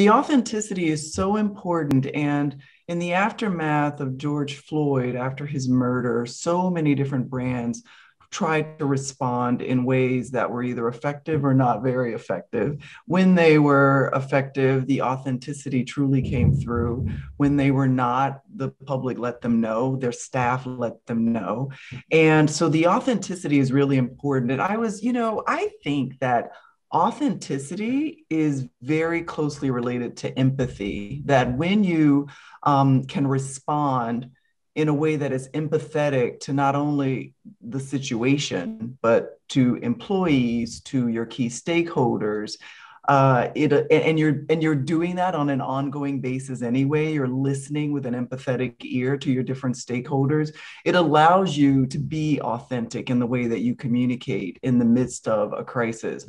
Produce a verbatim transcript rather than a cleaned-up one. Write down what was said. The authenticity is so important. And in the aftermath of George Floyd, after his murder, so many different brands tried to respond in ways that were either effective or not very effective. When they were effective, the authenticity truly came through. When they were not, the public let them know, their staff let them know. And so the authenticity is really important. And I was, you know, I think that authenticity is very closely related to empathy, that when you um, can respond in a way that is empathetic to not only the situation, but to employees, to your key stakeholders. Uh, it, and, you're, and you're doing that on an ongoing basis anyway. You're listening with an empathetic ear to your different stakeholders. It allows you to be authentic in the way that you communicate in the midst of a crisis.